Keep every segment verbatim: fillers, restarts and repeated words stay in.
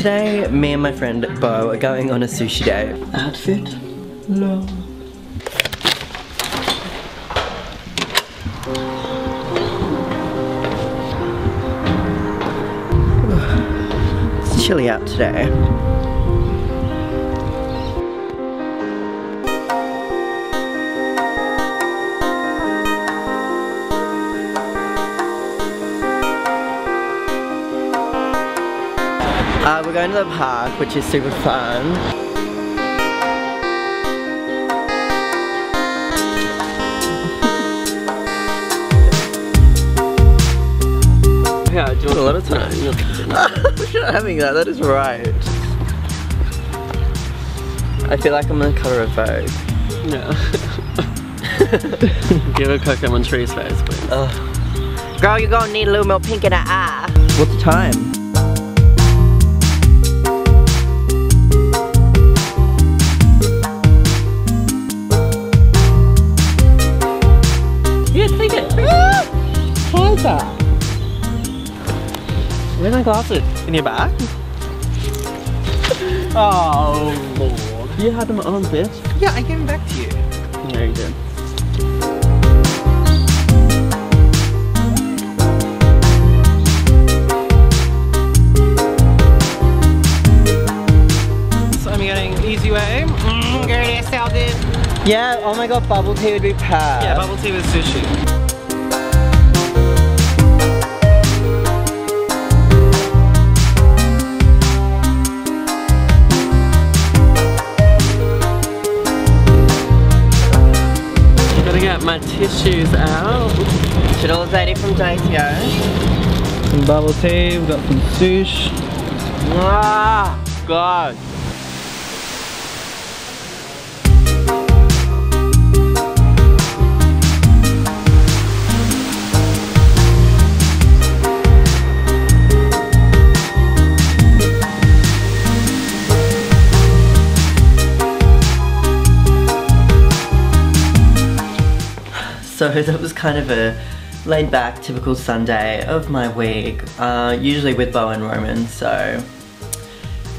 Today, me and my friend Bo are going on a sushi day. Outfit? No. It's chilly out today. Uh, we're going to the park, which is super fun. Yeah, I do a lot of time. We're not having that, that is right. I feel like I'm on the cover of Vogue. No. Give a Coconut Tree's face, please. Oh. Girl, you're gonna need a little more pink in her eye. What's the time? Where's my glasses? In your bag? Oh lord. You had them on, bitch. Yeah, I gave them back to you. No, you didn't. So I'm getting easy way. Mmm, girl, that sounded. Yeah, oh my god, bubble tea would be packed. Yeah, bubble tea with sushi. My tissues out. Chitola's lady from Daikyo. Some bubble tea, we've got some sushi. Ah, God. So that was kind of a laid back, typical Sunday of my week, uh, usually with Bo and Roman, so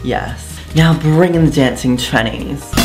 yes. Now bring in the dancing trannies.